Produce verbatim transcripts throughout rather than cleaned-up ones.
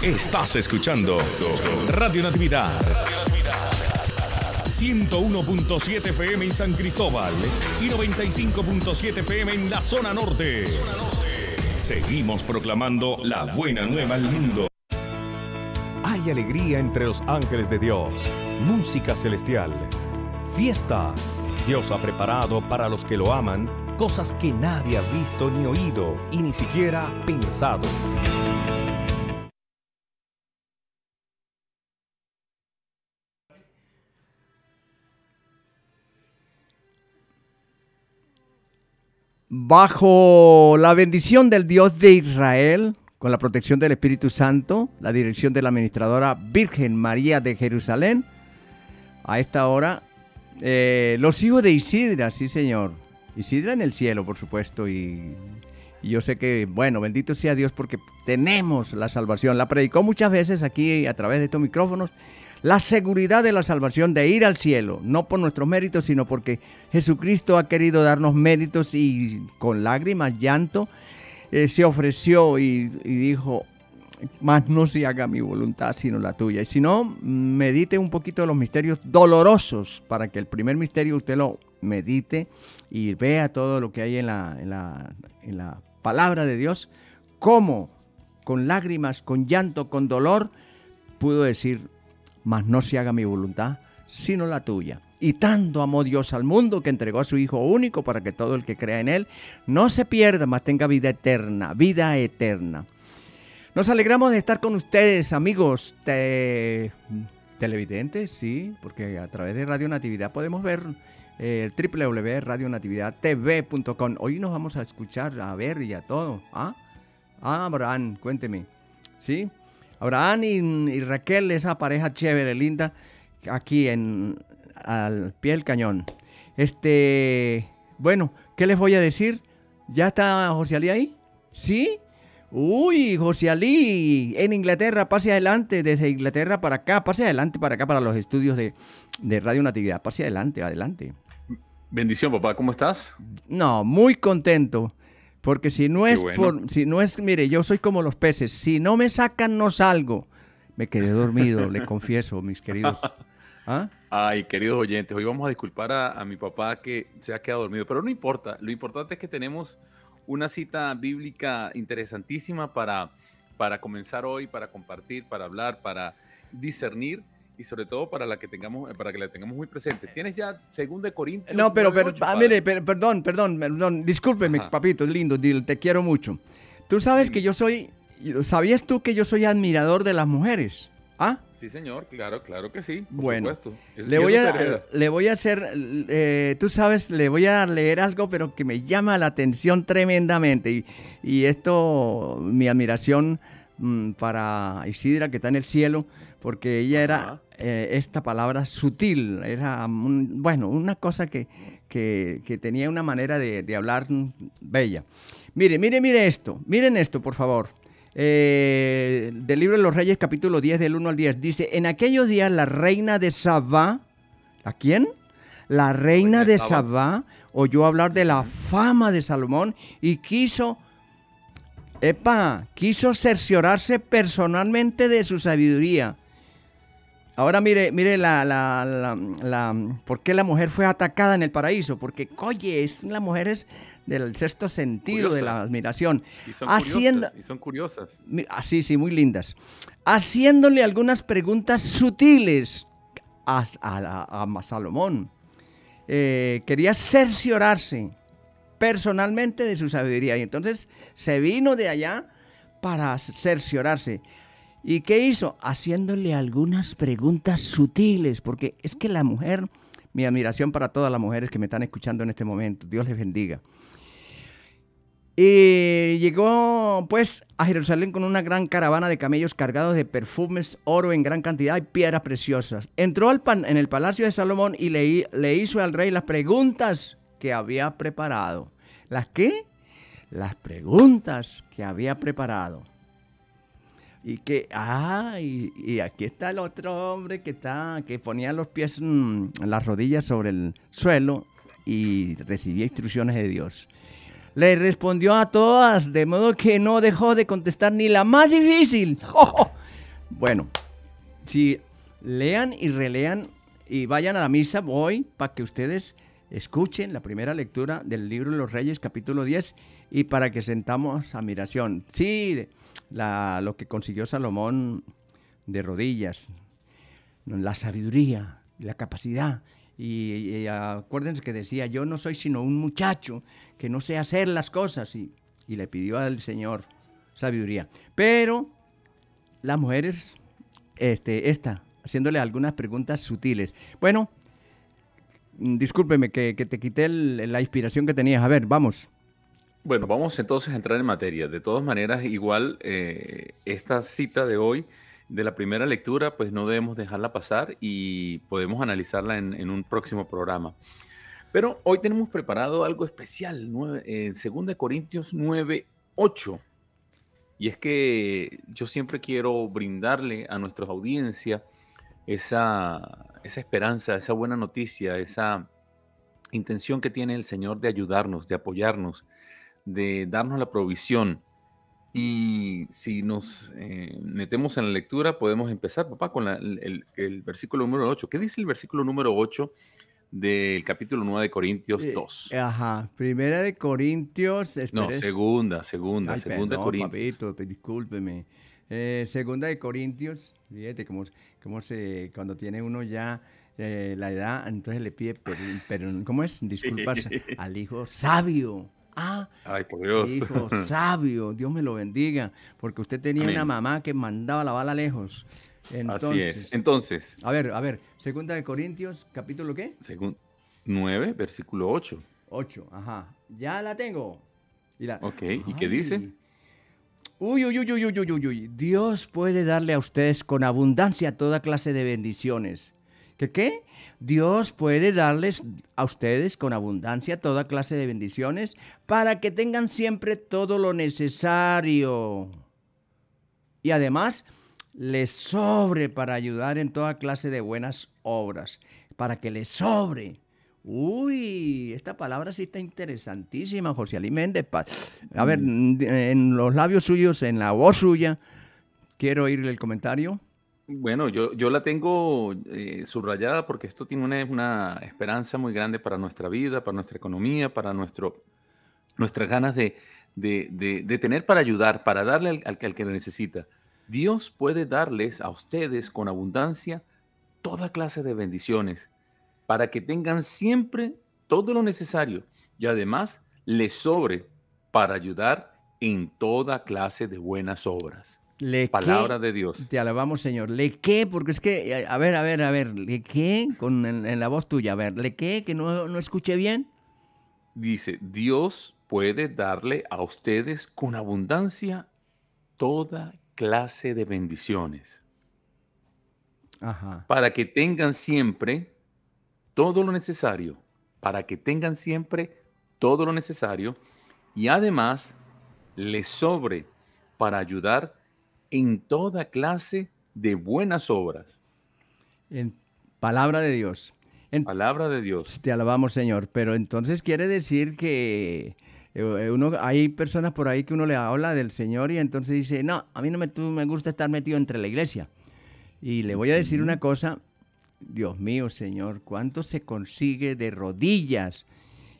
Estás escuchando Radio Natividad ciento uno punto siete F M en San Cristóbal y noventa y cinco punto siete F M en la zona norte. Seguimos proclamando la buena nueva al mundo. Hay alegría entre los ángeles de Dios, música celestial, fiesta. Dios ha preparado para los que lo aman cosas que nadie ha visto ni oído y ni siquiera pensado. Bajo la bendición del Dios de Israel, con la protección del Espíritu Santo, la dirección de la administradora Virgen María de Jerusalén, a esta hora, eh, los hijos de Isidra, sí señor, Isidra en el cielo, por supuesto, y, y yo sé que, bueno, bendito sea Dios porque tenemos la salvación. La predicó muchas veces aquí a través de estos micrófonos, la seguridad de la salvación, de ir al cielo, no por nuestros méritos, sino porque Jesucristo ha querido darnos méritos y con lágrimas, llanto, eh, se ofreció y, y dijo, más no se haga mi voluntad, sino la tuya. Y si no, medite un poquito de los misterios dolorosos, para que el primer misterio usted lo medite y vea todo lo que hay en la, en la, en la palabra de Dios, cómo con lágrimas, con llanto, con dolor, pudo decir, mas no se haga mi voluntad, sino la tuya. Y tanto amó Dios al mundo que entregó a su Hijo único para que todo el que crea en él no se pierda, mas tenga vida eterna, vida eterna. Nos alegramos de estar con ustedes, amigos te... televidentes, sí, porque a través de Radio Natividad podemos ver eh, w w w punto radio natividad t v punto com. Hoy nos vamos a escuchar, a ver y a todo. Ah, ah Abraham, cuénteme, ¿sí? Abraham y, y Raquel, esa pareja chévere, linda, aquí en al pie del cañón. Este, bueno, ¿qué les voy a decir? ¿Ya está José Alí ahí? ¿Sí? Uy, José Alí, en Inglaterra, pase adelante, desde Inglaterra para acá, pase adelante para acá, para los estudios de, de Radio Natividad, pase adelante, adelante. Bendición, papá, ¿cómo estás? No, muy contento. Porque si no es, bueno. por, si no es, mire, yo soy como los peces, si no me sacan no salgo. Me quedé dormido, le confieso, mis queridos. ¿Ah? Ay, queridos oyentes, hoy vamos a disculpar a, a mi papá que se ha quedado dormido, pero no importa, lo importante es que tenemos una cita bíblica interesantísima para, para comenzar hoy, para compartir, para hablar, para discernir. Y sobre todo para la que tengamos, para que la tengamos muy presente. Tienes ya segunda de Corintios. No, pero, pero ocho, ah, mire, per, perdón, perdón, perdón, discúlpeme, ajá, papito, lindo, te quiero mucho. Tú sabes, sí, que yo soy, ¿sabías tú que yo soy admirador de las mujeres? ¿Ah? Sí, señor, claro, claro que sí, por bueno, supuesto. Es, le, voy a, le voy a hacer, eh, tú sabes, le voy a leer algo, pero que me llama la atención tremendamente. Y, y esto, mi admiración mmm, para Isidra, que está en el cielo, porque ella era, eh, esta palabra sutil, era, un, bueno, una cosa que, que, que tenía una manera de, de hablar bella. Mire, mire, mire esto, miren esto, por favor. Eh, del libro de los Reyes, capítulo diez, del uno al diez, dice, en aquellos días la reina de Sabá, ¿a quién? La reina de Sabá oyó hablar de la fama de Salomón y quiso... Epa, quiso cerciorarse personalmente de su sabiduría. Ahora mire, mire la, la, la, la, por qué la mujer fue atacada en el paraíso. Porque, oye, es, la mujer es del sexto sentido, curiosa, de la admiración. Y son, Haciendo, curiosas, y son curiosas. Así, sí, muy lindas. Haciéndole algunas preguntas sutiles a, a, a, a Salomón. Eh, quería cerciorarse personalmente de su sabiduría. Y entonces se vino de allá para cerciorarse. ¿Y qué hizo? Haciéndole algunas preguntas sutiles, porque es que la mujer, mi admiración para todas las mujeres que me están escuchando en este momento, Dios les bendiga. Y llegó pues a Jerusalén con una gran caravana de camellos cargados de perfumes, oro en gran cantidad y piedras preciosas. Entró al pan, en el palacio de Salomón y le, le hizo al rey las preguntas que había preparado. ¿Las qué? Las preguntas que había preparado. Y que, ah, y, y aquí está el otro hombre que está, que ponía los pies, mmm, las rodillas sobre el suelo y recibía instrucciones de Dios. Le respondió a todas, de modo que no dejó de contestar ni la más difícil. ¡Oh, oh! Bueno, si lean y relean y vayan a la misa hoy para que ustedes escuchen la primera lectura del libro de los Reyes, capítulo diez, y para que sentamos admiración. Sí, la, lo que consiguió Salomón de rodillas, la sabiduría, la capacidad. Y, y acuérdense que decía, yo no soy sino un muchacho que no sé hacer las cosas. Y, y le pidió al Señor sabiduría. Pero las mujeres, este, esta, haciéndole algunas preguntas sutiles. Bueno, discúlpeme que, que te quité el, la inspiración que tenías. A ver, vamos. Bueno, vamos entonces a entrar en materia. De todas maneras, igual eh, esta cita de hoy, de la primera lectura, pues no debemos dejarla pasar y podemos analizarla en, en un próximo programa. Pero hoy tenemos preparado algo especial, en dos Corintios nueve, ocho. Y es que yo siempre quiero brindarle a nuestra audiencia esa, esa esperanza, esa buena noticia, esa intención que tiene el Señor de ayudarnos, de apoyarnos, de darnos la provisión. Y si nos eh, metemos en la lectura, podemos empezar, papá, con la, el, el versículo número ocho. ¿Qué dice el versículo número ocho del capítulo nueve de Corintios dos? Eh, ajá, primera de Corintios... Esperé. No, segunda, segunda, Ay, segunda perdón, de Corintios. Papito, discúlpeme. Eh, segunda de Corintios, fíjate cómo, cómo se, cuando tiene uno ya eh, la edad, entonces le pide, pero, pero ¿cómo es? Disculpas al hijo sabio. Ah, Ay, por Dios. Hijo sabio, Dios me lo bendiga, porque usted tenía Amén. Una mamá que mandaba la bala lejos. Entonces, así es. Entonces, a ver, a ver, segunda de Corintios, capítulo ¿qué? Según nueve, versículo ocho. ocho, ajá. Ya la tengo. Y la... Ok, Ay. ¿Y qué dice? Uy, uy, uy, uy, uy, uy, uy. Dios puede darle a ustedes con abundancia toda clase de bendiciones. ¿Qué qué? Dios puede darles a ustedes con abundancia toda clase de bendiciones para que tengan siempre todo lo necesario. Y además, les sobre para ayudar en toda clase de buenas obras. Para que les sobre. Uy, esta palabra sí está interesantísima, José Alí Méndez. A ver, en los labios suyos, en la voz suya, quiero oírle el comentario. Bueno, yo, yo la tengo eh, subrayada porque esto tiene una, una esperanza muy grande para nuestra vida, para nuestra economía, para nuestro, nuestras ganas de, de, de, de tener para ayudar, para darle al, al, al que lo necesita. Dios puede darles a ustedes con abundancia toda clase de bendiciones para que tengan siempre todo lo necesario y además les sobre para ayudar en toda clase de buenas obras. Le Palabra que, de Dios. Te alabamos, Señor. ¿Le qué? Porque es que, a ver, a ver, a ver, ¿le qué? Con, en, en la voz tuya, a ver, ¿le qué? Que no, no escuché bien. Dice, Dios puede darle a ustedes con abundancia toda clase de bendiciones. Ajá. Para que tengan siempre todo lo necesario. Para que tengan siempre todo lo necesario. Y además, les sobre para ayudar en toda clase de buenas obras. En palabra de Dios. En palabra de Dios. Te alabamos, Señor. Pero entonces quiere decir que uno, hay personas por ahí que uno le habla del Señor y entonces dice, no, a mí no me, tú, me gusta estar metido entre la iglesia. Y le voy a decir una cosa, Dios mío, Señor, ¿cuánto se consigue de rodillas?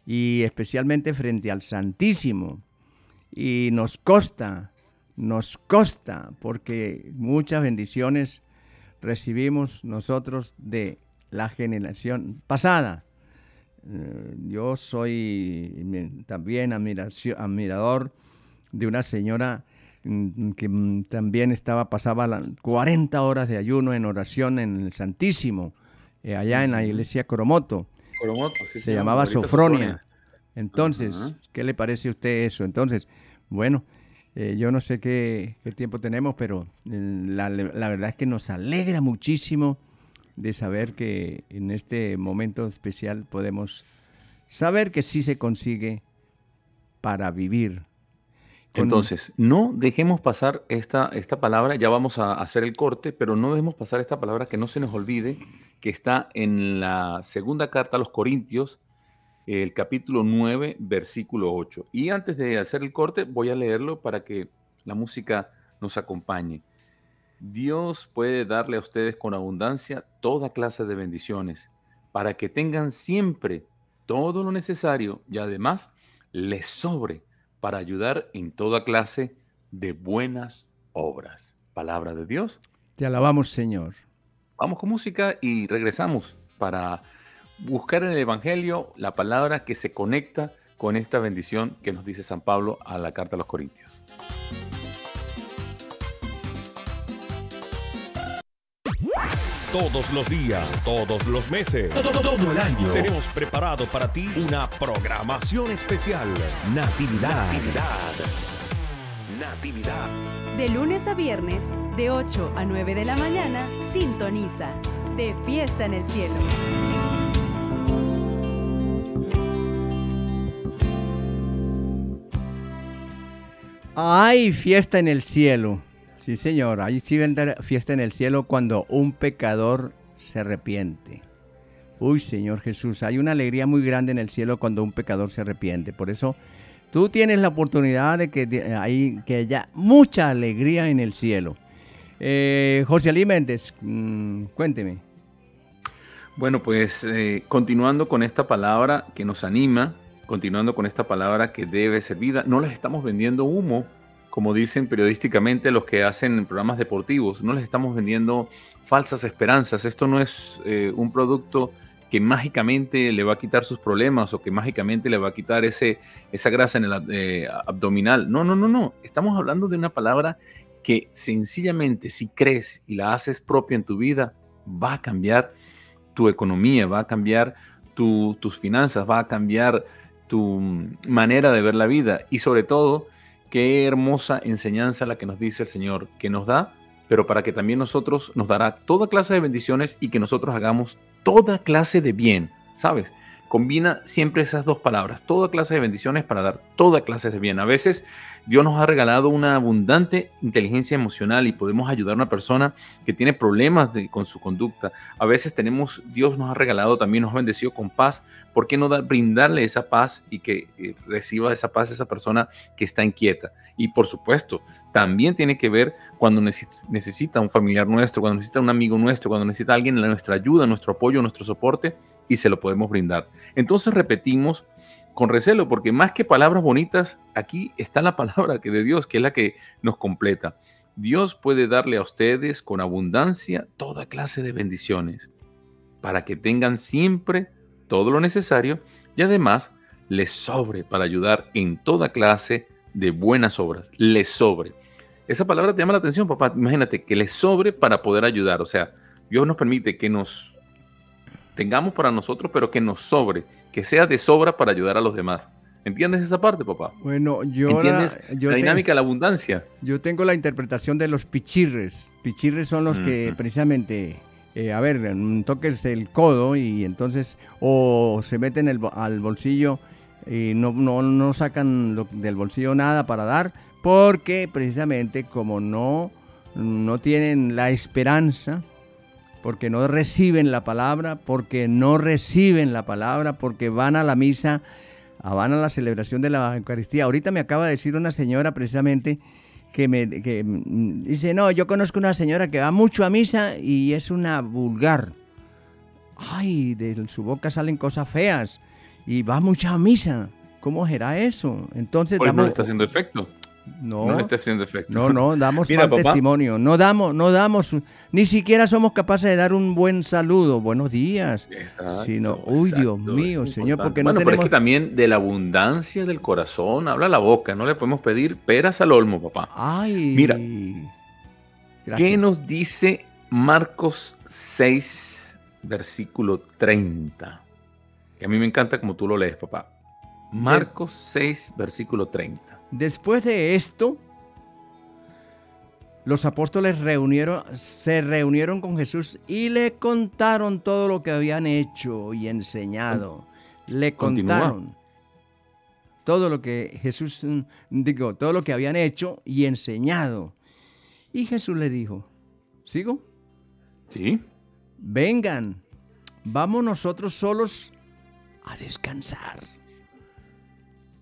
Y especialmente frente al Santísimo. Y nos costa... Nos consta, porque muchas bendiciones recibimos nosotros de la generación pasada. Eh, yo soy también admirador de una señora que también estaba, pasaba cuarenta horas de ayuno en oración en el Santísimo, eh, allá en la iglesia Coromoto. Coromoto sí, se, se llamaba Sofronia. Sofronia. Entonces, uh-huh. ¿Qué le parece a usted eso? Entonces, bueno... Eh, yo no sé qué, qué tiempo tenemos, pero la, la verdad es que nos alegra muchísimo de saber que en este momento especial podemos saber que sí se consigue para vivir. Entonces, no dejemos pasar esta, esta palabra, ya vamos a hacer el corte, pero no dejemos pasar esta palabra que no se nos olvide, que está en la segunda carta a los Corintios, el capítulo nueve, versículo ocho. Y antes de hacer el corte, voy a leerlo para que la música nos acompañe. Dios puede darle a ustedes con abundancia toda clase de bendiciones, para que tengan siempre todo lo necesario y además les sobre para ayudar en toda clase de buenas obras. Palabra de Dios. Te alabamos, Señor. Vamos con música y regresamos para buscar en el Evangelio la palabra que se conecta con esta bendición que nos dice San Pablo a la carta a los Corintios. Todos los días, todos los meses, todo, todo, todo el año, tenemos preparado para ti una programación especial. Natividad. Natividad. Natividad. De lunes a viernes, de ocho a nueve de la mañana, sintoniza De Fiesta en el Cielo. ¡Ay, fiesta en el cielo! Sí, señor, ahí sí vendrá fiesta en el cielo cuando un pecador se arrepiente. Uy, Señor Jesús, hay una alegría muy grande en el cielo cuando un pecador se arrepiente. Por eso tú tienes la oportunidad de que, de, ahí, que haya mucha alegría en el cielo. Eh, José Alí Méndez, mmm, cuénteme. Bueno, pues eh, continuando con esta palabra que nos anima, continuando con esta palabra que debe ser vida, no les estamos vendiendo humo, como dicen periodísticamente los que hacen programas deportivos. No les estamos vendiendo falsas esperanzas. Esto no es eh, un producto que mágicamente le va a quitar sus problemas o que mágicamente le va a quitar ese, esa grasa en el eh, abdominal. No, no, no, no. Estamos hablando de una palabra que sencillamente, si crees y la haces propia en tu vida, va a cambiar tu economía, va a cambiar tu, tus finanzas, va a cambiar tu manera de ver la vida y sobre todo, qué hermosa enseñanza la que nos dice el Señor, que nos da, pero para que también nosotros nos dará toda clase de bendiciones y que nosotros hagamos toda clase de bien, ¿sabes? Combina siempre esas dos palabras, toda clase de bendiciones para dar toda clase de bien. A veces Dios nos ha regalado una abundante inteligencia emocional y podemos ayudar a una persona que tiene problemas de, con su conducta. A veces tenemos, Dios nos ha regalado, también nos ha bendecido con paz. ¿Por qué no da, brindarle esa paz y que eh, reciba esa paz esa persona que está inquieta? Y por supuesto, también tiene que ver cuando neces- necesita un familiar nuestro, cuando necesita un amigo nuestro, cuando necesita alguien nuestra ayuda, nuestro apoyo, nuestro soporte, y se lo podemos brindar. Entonces repetimos con recelo, porque más que palabras bonitas, aquí está la palabra que de Dios, que es la que nos completa. Dios puede darle a ustedes con abundancia toda clase de bendiciones, para que tengan siempre todo lo necesario y además les sobre para ayudar en toda clase de buenas obras. Les sobre. Esa palabra te llama la atención, papá. Imagínate que les sobre para poder ayudar. O sea, Dios nos permite que nos tengamos para nosotros, pero que nos sobre, que sea de sobra para ayudar a los demás. ¿Entiendes esa parte, papá? Bueno, yo... ¿Entiendes la, yo la dinámica tengo, de la abundancia? Yo tengo la interpretación de los pichirres. Pichirres son los mm-hmm. que precisamente, eh, a ver, toques el codo y entonces o se meten el, al bolsillo y no, no, no sacan lo, del bolsillo nada para dar, porque precisamente como no, no tienen la esperanza, porque no reciben la palabra, porque no reciben la palabra, porque van a la misa, van a la celebración de la Eucaristía. Ahorita me acaba de decir una señora precisamente que me que dice, no, yo conozco una señora que va mucho a misa y es una vulgar. Ay, de su boca salen cosas feas y va mucho a misa. ¿Cómo será eso? Entonces, pues damos, no le está haciendo efecto. No, no le está haciendo efecto. No, no, damos Mira, mal papá. testimonio. No damos, no damos, ni siquiera somos capaces de dar un buen saludo. Buenos días. Exacto, sino, uy, exacto, Dios mío, Señor, porque bueno, no tenemos... Bueno, pero es que también de la abundancia del corazón habla la boca. No le podemos pedir peras al olmo, papá. Ay. Mira, gracias. ¿Qué nos dice Marcos seis, versículo treinta? Que a mí me encanta como tú lo lees, papá. Marcos seis, versículo treinta. Después de esto, los apóstoles reunieron, se reunieron con Jesús y le contaron todo lo que habían hecho y enseñado. Le contaron Continúa. todo lo que Jesús, digo, todo lo que habían hecho y enseñado. Y Jesús le dijo, ¿sigo? Sí. Vengan, vamos nosotros solos a descansar.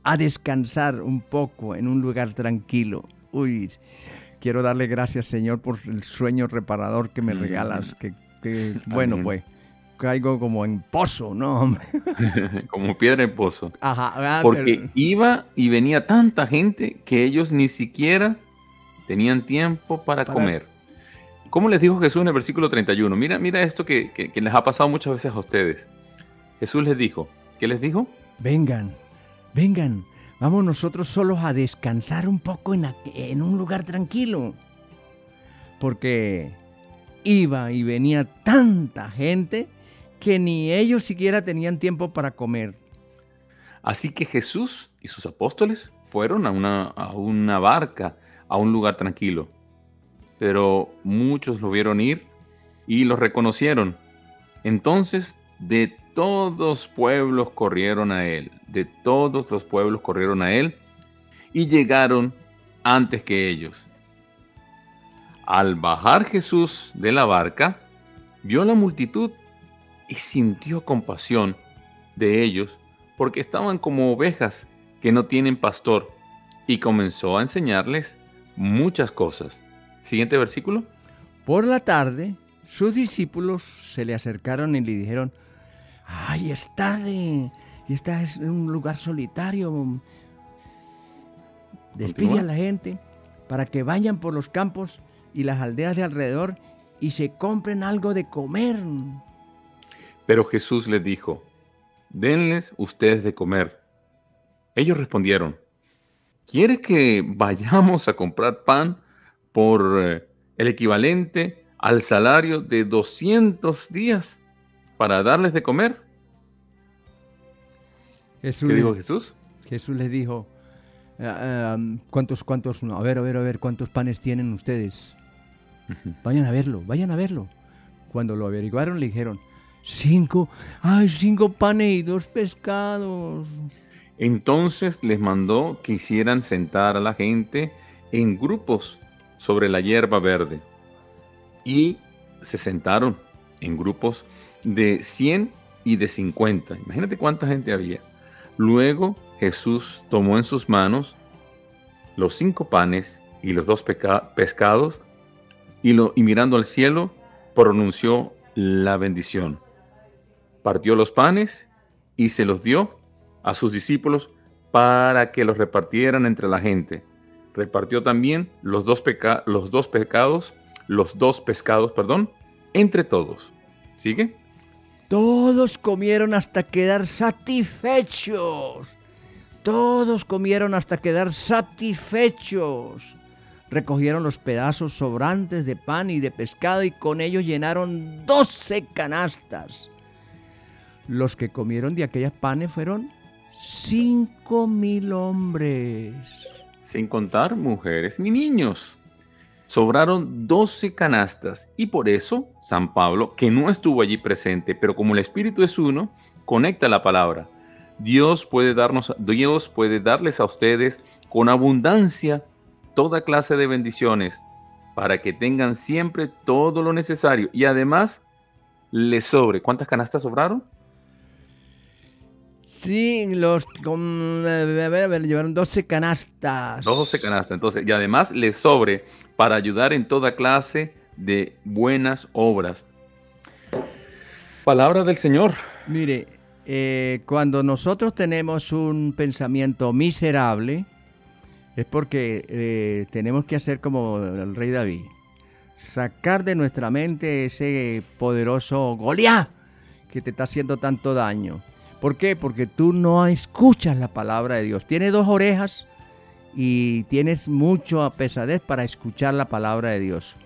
A descansar un poco en un lugar tranquilo. Uy, quiero darle gracias, Señor, por el sueño reparador que me mm. regalas. Que, que bueno, Amén. Pues caigo como en pozo, ¿no? Como piedra en pozo. Ajá. Ah, porque pero... iba y venía tanta gente que ellos ni siquiera tenían tiempo para, para... comer. ¿Cómo les dijo Jesús en el versículo treinta y uno? Mira, mira esto que, que, que les ha pasado muchas veces a ustedes. Jesús les dijo, ¿qué les dijo? Vengan, vengan, vamos nosotros solos a descansar un poco en, en un lugar tranquilo. Porque iba y venía tanta gente que ni ellos siquiera tenían tiempo para comer. Así que Jesús y sus apóstoles fueron a una, a una barca, a un lugar tranquilo. Pero muchos lo vieron ir y los reconocieron. Entonces de todos pueblos corrieron a él, de todos los pueblos corrieron a él y llegaron antes que ellos. Al bajar Jesús de la barca, vio a la multitud y sintió compasión de ellos porque estaban como ovejas que no tienen pastor y comenzó a enseñarles muchas cosas. Siguiente versículo. Por la tarde, sus discípulos se le acercaron y le dijeron, ¡ay, es tarde! Y esta es un lugar solitario. Despide a la gente para que vayan por los campos y las aldeas de alrededor y se compren algo de comer. Pero Jesús les dijo, denles ustedes de comer. Ellos respondieron, ¿quieres que vayamos a comprar pan por el equivalente al salario de doscientos días para darles de comer? Jesús, ¿qué dijo Jesús? Jesús les dijo, uh, ¿cuántos, cuántos, no, a ver, a ver, a ver, cuántos panes tienen ustedes? Vayan a verlo, vayan a verlo. Cuando lo averiguaron le dijeron, cinco, ay, cinco panes y dos pescados. Entonces les mandó que hicieran sentar a la gente en grupos sobre la hierba verde, y se sentaron en grupos de cien y de cincuenta. Imagínate cuánta gente había. Luego Jesús tomó en sus manos los cinco panes y los dos pescados, y, lo, y mirando al cielo pronunció la bendición. Partió los panes y se los dio a sus discípulos para que los repartieran entre la gente. Repartió también los dos, peca los dos pecados, los dos pescados, perdón, entre todos. ¿Sigue? Todos comieron hasta quedar satisfechos. Todos comieron hasta quedar satisfechos. Recogieron los pedazos sobrantes de pan y de pescado y con ellos llenaron doce canastas. Los que comieron de aquellas panes fueron cinco mil hombres. Sin contar mujeres ni niños. Sobraron doce canastas y por eso San Pablo, que no estuvo allí presente, pero como el Espíritu es uno, conecta la palabra. Dios puede darnos, Dios puede darles a ustedes con abundancia toda clase de bendiciones para que tengan siempre todo lo necesario y además les sobre. ¿Cuántas canastas sobraron? Sí, los con, a ver, a ver, llevaron doce canastas. doce canastas, entonces, y además les sobre para ayudar en toda clase de buenas obras. Palabra del Señor. Mire, eh, cuando nosotros tenemos un pensamiento miserable, es porque eh, tenemos que hacer como el rey David, sacar de nuestra mente ese poderoso Goliat que te está haciendo tanto daño. ¿Por qué? Porque tú no escuchas la palabra de Dios. Tienes dos orejas y tienes mucha pesadez para escuchar la palabra de Dios.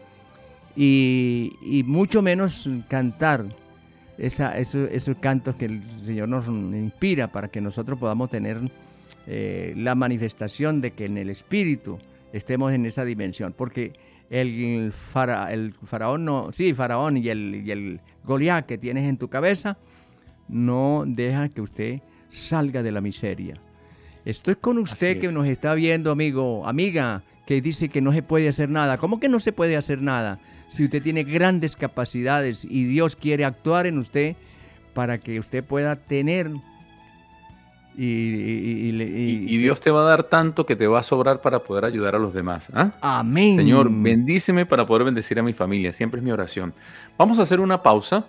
Y, y mucho menos cantar esa, esos, esos cantos que el Señor nos inspira para que nosotros podamos tener eh, la manifestación de que en el Espíritu estemos en esa dimensión. Porque el, fara, el faraón, no, sí, faraón y el, y el Goliat que tienes en tu cabeza no deja que usted salga de la miseria. Estoy con usted que nos está viendo, amigo, amiga, que dice que no se puede hacer nada. ¿Cómo que no se puede hacer nada? Si usted tiene grandes capacidades y Dios quiere actuar en usted para que usted pueda tener Y, y, y, y, y, y Dios te va a dar tanto que te va a sobrar para poder ayudar a los demás. ¿eh? Amén. Señor, bendíceme para poder bendecir a mi familia. Siempre es mi oración. Vamos a hacer una pausa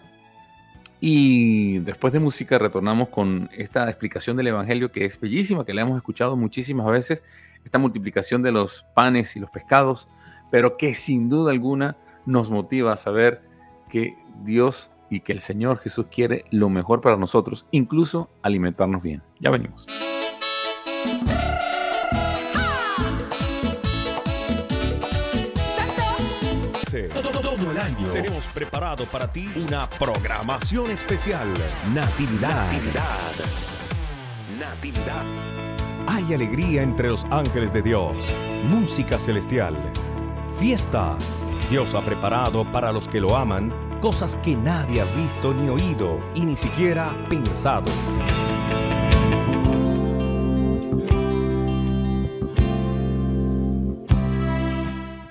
y después de música retornamos con esta explicación del Evangelio que es bellísima, que la hemos escuchado muchísimas veces, esta multiplicación de los panes y los pescados, pero que sin duda alguna nos motiva a saber que Dios y que el Señor Jesús quiere lo mejor para nosotros, incluso alimentarnos bien. Ya venimos. Todo el año tenemos preparado para ti una programación especial. Natividad. Natividad. Natividad. Hay alegría entre los ángeles de Dios. Música celestial. Fiesta. Dios ha preparado para los que lo aman cosas que nadie ha visto ni oído y ni siquiera pensado.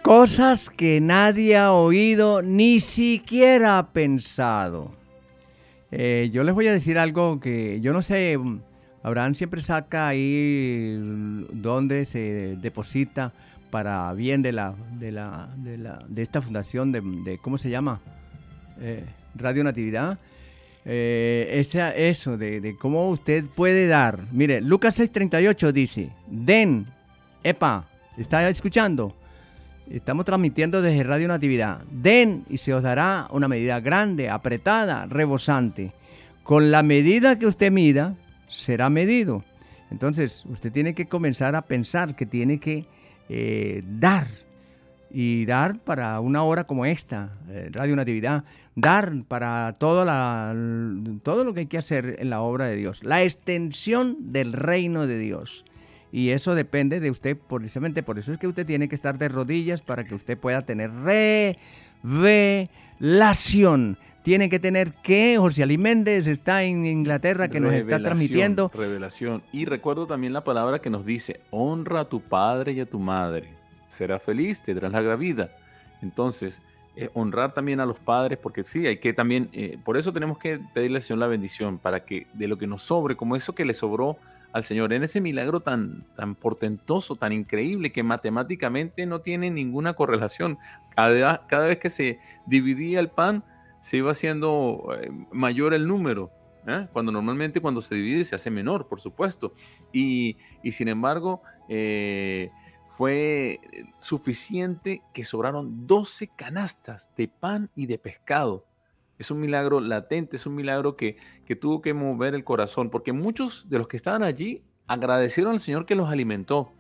Cosas que nadie ha oído ni siquiera ha pensado. Eh, yo les voy a decir algo que yo no sé. Abraham siempre saca ahí donde se deposita para bien de la de la de, la, de esta fundación de, de ¿cómo se llama? Eh, Radio Natividad, eh, esa, eso de, de cómo usted puede dar. Mire, Lucas seis treinta y ocho dice, den, epa, ¿está escuchando? Estamos transmitiendo desde Radio Natividad. Den y se os dará una medida grande, apretada, rebosante. Con la medida que usted mida, será medido. Entonces, usted tiene que comenzar a pensar que tiene que eh, dar. Y dar para una hora como esta, eh, Radio Natividad, dar para todo, la, todo lo que hay que hacer en la obra de Dios, la extensión del reino de Dios. Y eso depende de usted, precisamente por eso es que usted tiene que estar de rodillas para que usted pueda tener revelación. Tiene que tener que José Alí Méndez está en Inglaterra, que nos está transmitiendo. Revelación. Y recuerdo también la palabra que nos dice, honra a tu padre y a tu madre. Será feliz, tendrás larga vida. Entonces, eh, honrar también a los padres, porque sí, hay que también, eh, por eso tenemos que pedirle al Señor la bendición, para que de lo que nos sobre, como eso que le sobró al Señor, en ese milagro tan, tan portentoso, tan increíble, que matemáticamente no tiene ninguna correlación. Cada, cada vez que se dividía el pan, se iba haciendo eh, mayor el número. ¿Eh? Cuando normalmente cuando se divide se hace menor, por supuesto. Y, y sin embargo, eh, fue suficiente que sobraron doce canastas de pan y de pescado. Es un milagro latente, es un milagro que, que tuvo que mover el corazón, porque muchos de los que estaban allí agradecieron al Señor que los alimentó,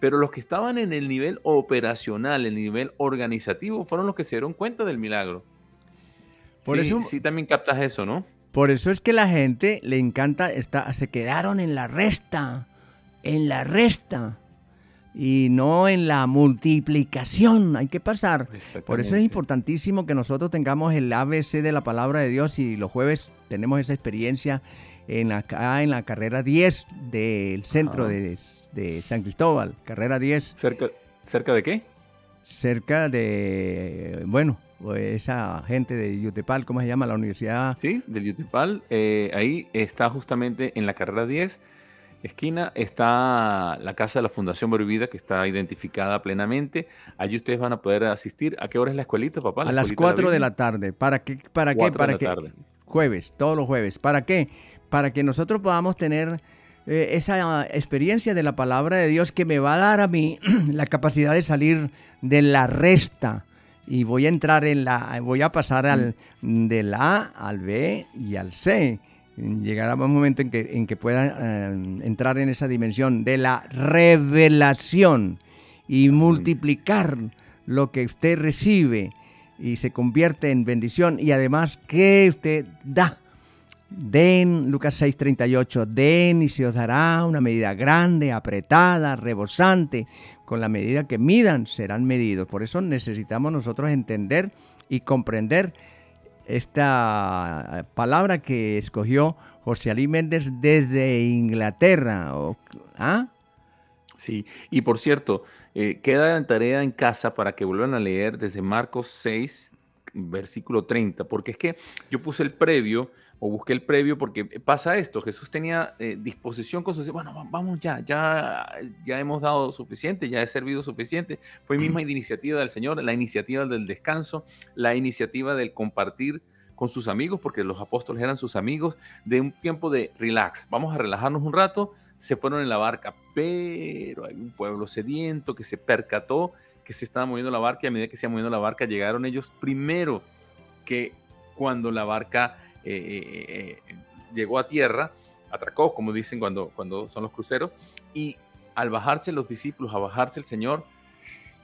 pero los que estaban en el nivel operacional, en el nivel organizativo, fueron los que se dieron cuenta del milagro. Por sí, eso sí también captas eso, ¿no? Por eso es que la gente le encanta, está, se quedaron en la resta, en la resta. Y no en la multiplicación, hay que pasar. Por eso es importantísimo que nosotros tengamos el A B C de la palabra de Dios, y los jueves tenemos esa experiencia en acá en la carrera diez del centro ah. de, de San Cristóbal, carrera diez. ¿Cerca, cerca de qué? Cerca de, bueno, esa gente de Yutepal, ¿cómo se llama? La universidad. Sí, del Yutepal, eh, ahí está justamente en la carrera diez. Esquina está la casa de la Fundación Borbida, que está identificada plenamente. Allí ustedes van a poder asistir. ¿A qué hora es la escuelita, papá? La a las cuatro de la tarde. ¿Para qué? ¿Para qué? ¿Para qué? Jueves, todos los jueves. ¿Para qué? Para que nosotros podamos tener eh, esa experiencia de la palabra de Dios que me va a dar a mí la capacidad de salir de la resta. Y voy a entrar en la, voy a pasar al del A al B y al C. Llegará un momento en que, en que pueda eh, entrar en esa dimensión de la revelación y multiplicar lo que usted recibe y se convierte en bendición. Y además, ¿qué usted da? Den, Lucas seis treinta y ocho, den y se os dará una medida grande, apretada, rebosante. Con la medida que midan serán medidos. Por eso necesitamos nosotros entender y comprender esta palabra que escogió José Alí Méndez desde Inglaterra. ¿Ah? Sí, y por cierto, eh, queda en tarea en casa para que vuelvan a leer desde Marcos seis, versículo treinta, porque es que yo puse el previo o busqué el previo porque pasa esto, Jesús tenía eh, disposición con sus... Bueno, vamos ya, ya, ya hemos dado suficiente, ya he servido suficiente. Fue misma iniciativa del Señor, la iniciativa del descanso, la iniciativa del compartir con sus amigos, porque los apóstoles eran sus amigos, de un tiempo de relax, vamos a relajarnos un rato. Se fueron en la barca, pero hay un pueblo sediento que se percató que se estaba moviendo la barca, y a medida que se iba moviendo la barca, llegaron ellos primero que cuando la barca eh, eh, llegó a tierra, atracó, como dicen cuando, cuando son los cruceros, y al bajarse los discípulos, a bajarse el Señor,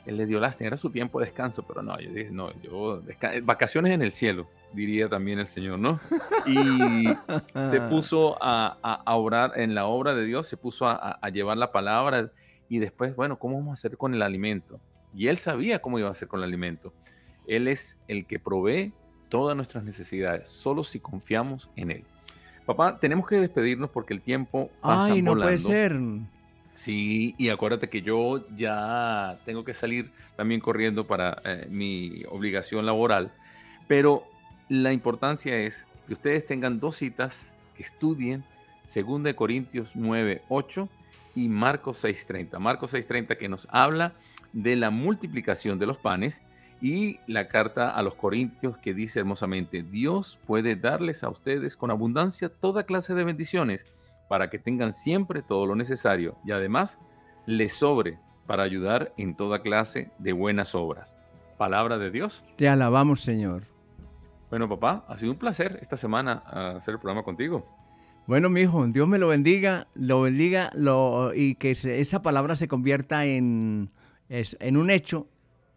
Él les dio lástima, era su tiempo de descanso, pero no, yo dije, no, yo, vacaciones en el cielo, diría también el Señor, ¿no? Y se puso a, a, a orar en la obra de Dios, se puso a, a llevar la palabra, y después, bueno, ¿cómo vamos a hacer con el alimento? Y Él sabía cómo iba a hacer con el alimento. Él es el que provee todas nuestras necesidades, solo si confiamos en Él. Papá, tenemos que despedirnos porque el tiempo pasa volando. Ay, no puede ser. Sí, y acuérdate que yo ya tengo que salir también corriendo para eh, mi obligación laboral, pero la importancia es que ustedes tengan dos citas, que estudien segunda de Corintios nueve, ocho y Marcos seis, treinta. Marcos seis, treinta que nos habla de la multiplicación de los panes, y la carta a los Corintios que dice hermosamente: Dios puede darles a ustedes con abundancia toda clase de bendiciones, para que tengan siempre todo lo necesario y además les sobre para ayudar en toda clase de buenas obras. Palabra de Dios. Te alabamos, Señor. Bueno, papá, ha sido un placer esta semana hacer el programa contigo. Bueno, mi hijo, Dios me lo bendiga, lo bendiga lo, y que se, esa palabra se convierta en, es, en un hecho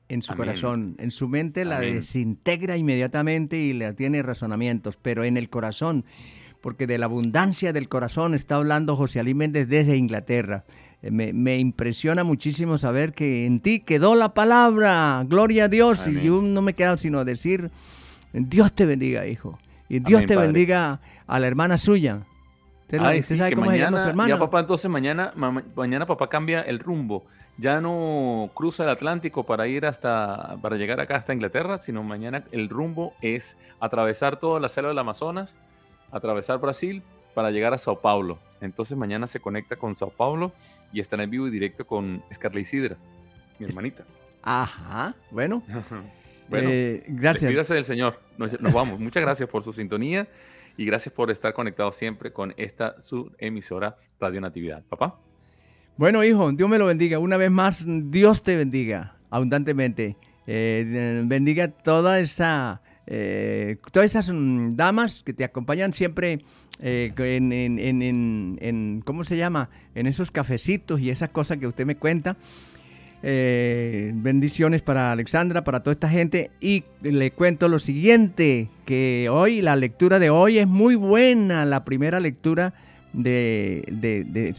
en su Amén. Corazón. En su mente Amén. La desintegra inmediatamente y la tiene razonamientos, pero en el corazón... Porque de la abundancia del corazón está hablando José Alí Méndez desde Inglaterra. Me, me impresiona muchísimo saber que en ti quedó la palabra. Gloria a Dios. Amén. Y yo no me he quedado sino decir, Dios te bendiga, hijo. Y Dios Amén, te padre. bendiga a la hermana suya. ¿Usted, Ay, usted sí, sabe cómo mañana, se llama su hermana? Ya, papá, entonces mañana, ma mañana papá cambia el rumbo. Ya no cruza el Atlántico para ir hasta, para llegar acá hasta Inglaterra, sino mañana el rumbo es atravesar toda la selva del Amazonas, atravesar Brasil para llegar a Sao Paulo. Entonces mañana se conecta con Sao Paulo y estará en vivo y directo con Scarlett Isidra, mi hermanita. Ajá, bueno. Bueno, eh, gracias. Despídase del Señor. Nos, nos vamos. Muchas gracias por su sintonía y gracias por estar conectados siempre con esta su emisora Radio Natividad. Papá. Bueno, hijo, Dios me lo bendiga. Una vez más, Dios te bendiga abundantemente. Eh, bendiga toda esa... Eh, todas esas um, damas que te acompañan siempre eh, en, en, en, en, en, ¿cómo se llama? En esos cafecitos y esas cosas que usted me cuenta. Eh, bendiciones para Alexandra, para toda esta gente. Y le cuento lo siguiente, que hoy, la lectura de hoy es muy buena, la primera lectura de, de, de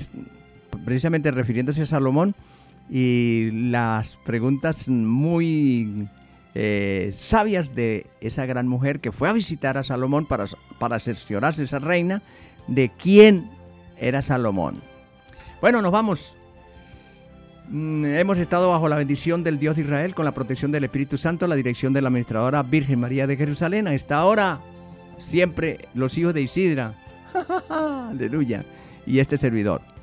precisamente refiriéndose a Salomón, y las preguntas muy... Eh, sabias de esa gran mujer que fue a visitar a Salomón para, para cerciorarse, esa reina, de quién era Salomón. Bueno, nos vamos. Mm, hemos estado bajo la bendición del Dios de Israel, con la protección del Espíritu Santo, la dirección de la administradora Virgen María de Jerusalén. A esta hora, siempre los hijos de Isidra, aleluya, y este servidor.